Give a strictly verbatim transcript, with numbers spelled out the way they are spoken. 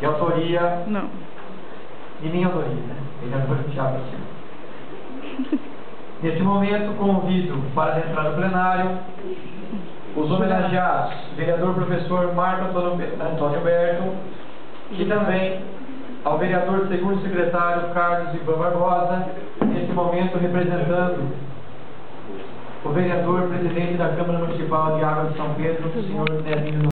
De autoria... Não. De minha autoria, né? Eu já vou puxar para cima. Neste momento, convido para a entrada do plenário os homenageados, o vereador professor Marco Antônio Alberto, e também ao vereador segundo secretário Carlos Ivan Barbosa, neste momento representando o vereador presidente da Câmara Municipal de Águas de São Pedro, o senhor Nevino Nunes.